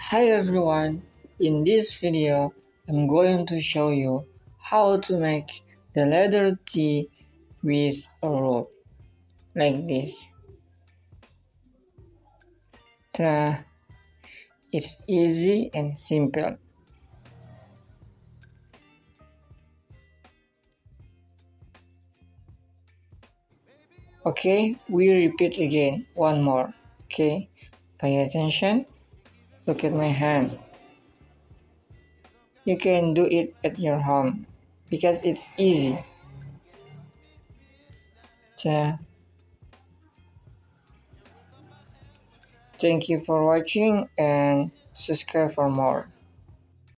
Hi everyone, in this video I'm going to show you how to make the letter T with a rope, like this. Ta-da. It's easy and simple. Okay, we repeat again, one more. Okay, pay attention. Look at my hand. You can do it at your home because it's easy. Thank you for watching and subscribe for more.